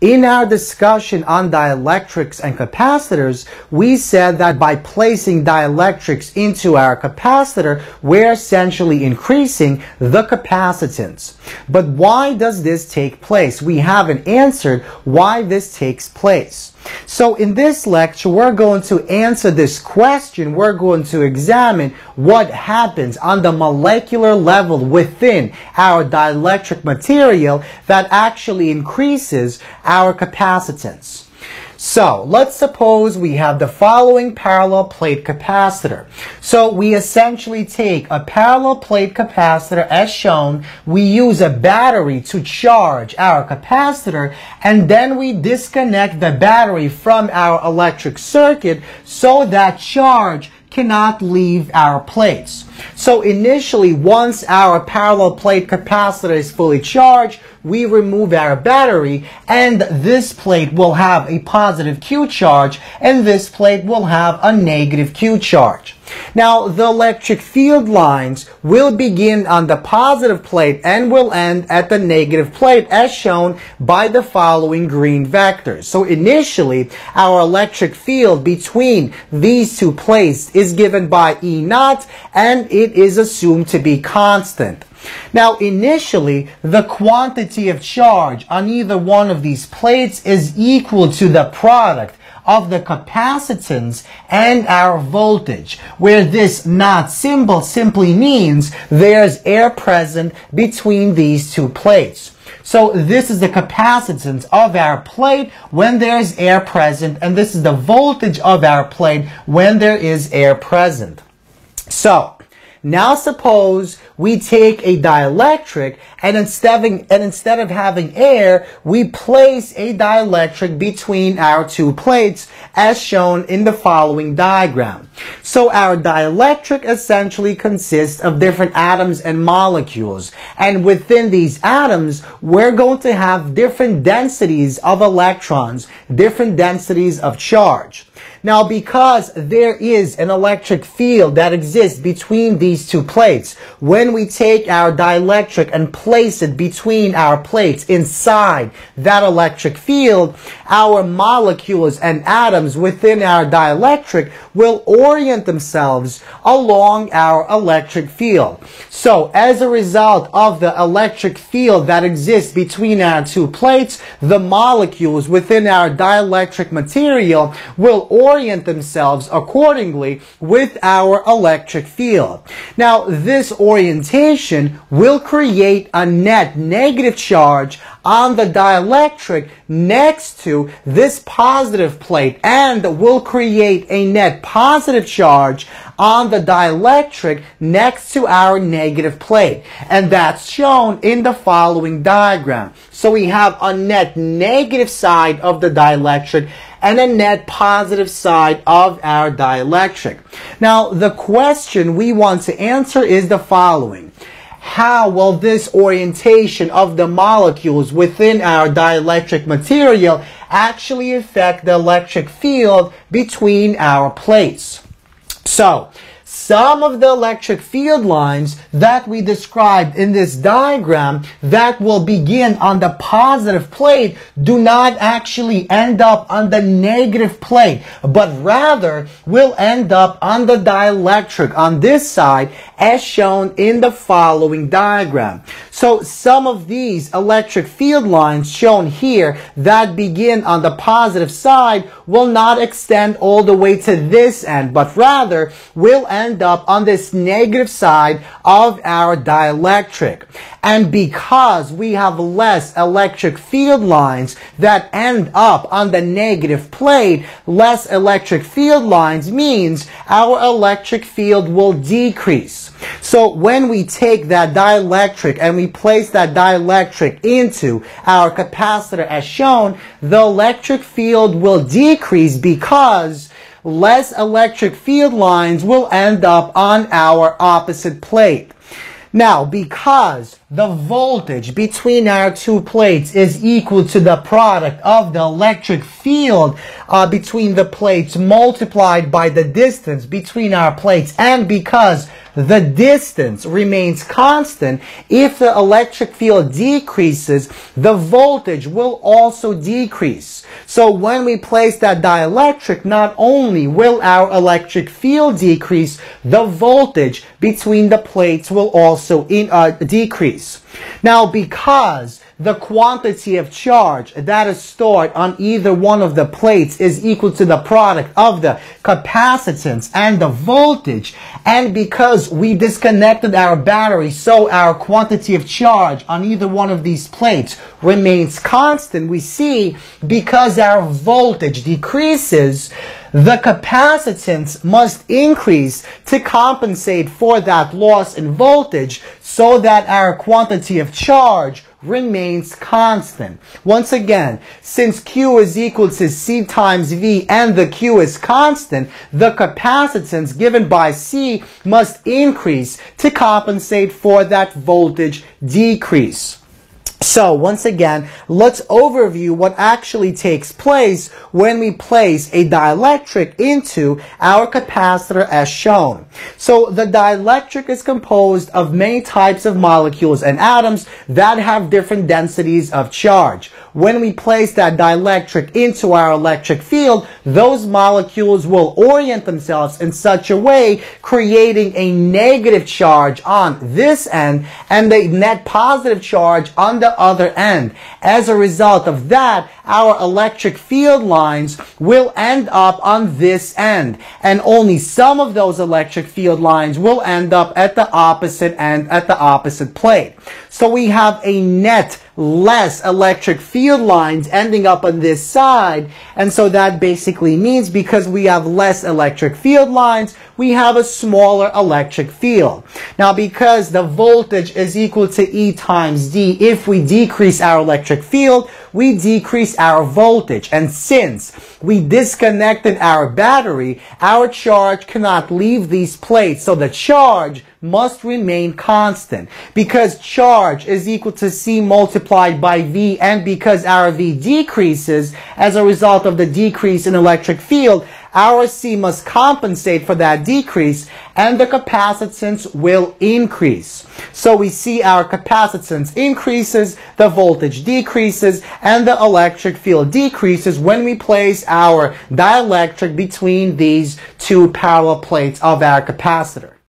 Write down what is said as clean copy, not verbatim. In our discussion on dielectrics and capacitors, we said that by placing dielectrics into our capacitor, we're essentially increasing the capacitance. But why does this take place? We haven't answered why this takes place. So in this lecture, we're going to answer this question. We're going to examine what happens on the molecular level within our dielectric material that actually increases our capacitance. So let's suppose we have the following parallel plate capacitor. So we essentially take a parallel plate capacitor as shown. We use a battery to charge our capacitor, and then we disconnect the battery from our electric circuit so that charge cannot leave our plates. So initially, once our parallel plate capacitor is fully charged, we remove our battery, and this plate will have a positive Q charge, and this plate will have a negative Q charge. Now, the electric field lines will begin on the positive plate and will end at the negative plate, as shown by the following green vectors. So initially, our electric field between these two plates is given by E naught, and it is assumed to be constant. Now, initially, the quantity of charge on either one of these plates is equal to the product of the capacitance and our voltage, where this naught symbol simply means there's air present between these two plates. So this is the capacitance of our plate when there's air present, and this is the voltage of our plate when there is air present. So now suppose we take a dielectric, and instead of having air, we place a dielectric between our two plates, as shown in the following diagram. So our dielectric essentially consists of different atoms and molecules, and within these atoms, we're going to have different densities of electrons, different densities of charge. Now, because there is an electric field that exists between these two plates, when we take our dielectric and place it between our plates inside that electric field, our molecules and atoms within our dielectric will orient themselves along our electric field. So, as a result of the electric field that exists between our two plates, the molecules within our dielectric material will orient themselves accordingly with our electric field. Now, this orientation will create a net negative charge on the dielectric next to this positive plate, and will create a net positive charge on the dielectric next to our negative plate. And that's shown in the following diagram. So we have a net negative side of the dielectric and a net positive side of our dielectric. Now, the question we want to answer is the following. How will this orientation of the molecules within our dielectric material actually affect the electric field between our plates? So, some of the electric field lines that we described in this diagram that will begin on the positive plate do not actually end up on the negative plate, but rather will end up on the dielectric on this side, as shown in the following diagram. So some of these electric field lines shown here that begin on the positive side will not extend all the way to this end, but rather will end up on this negative side of our dielectric. And because we have less electric field lines that end up on the negative plate, less electric field lines means our electric field will decrease. So when we take that dielectric and we place that dielectric into our capacitor as shown, the electric field will decrease because less electric field lines will end up on our opposite plate. Now, because the voltage between our two plates is equal to the product of the electric field between the plates multiplied by the distance between our plates, and because the distance remains constant, if the electric field decreases, the voltage will also decrease. So when we place that dielectric, not only will our electric field decrease, the voltage between the plates will also decrease. Now, because the quantity of charge that is stored on either one of the plates is equal to the product of the capacitance and the voltage, and because we disconnected our battery, so our quantity of charge on either one of these plates remains constant, we see because our voltage decreases, the capacitance must increase to compensate for that loss in voltage so that our quantity of charge remains constant. Once again, since Q is equal to C times V and the Q is constant, the capacitance given by C must increase to compensate for that voltage decrease. So once again, let's overview what actually takes place when we place a dielectric into our capacitor as shown. So the dielectric is composed of many types of molecules and atoms that have different densities of charge. When we place that dielectric into our electric field, those molecules will orient themselves in such a way, creating a negative charge on this end and a net positive charge on the other end. As a result of that, our electric field lines will end up on this end, and only some of those electric field lines will end up at the opposite end, at the opposite plate. So we have a net less electric field lines ending up on this side, and so that basically means because we have less electric field lines, we have a smaller electric field. Now, because the voltage is equal to E times D, if we decrease our electric field, we decrease our voltage, and since we disconnected our battery, our charge cannot leave these plates, so the charge must remain constant. Because charge is equal to C multiplied by V, and because our V decreases as a result of the decrease in electric field, our C must compensate for that decrease, and the capacitance will increase. So we see our capacitance increases, the voltage decreases, and the electric field decreases when we place our dielectric between these two parallel plates of our capacitor.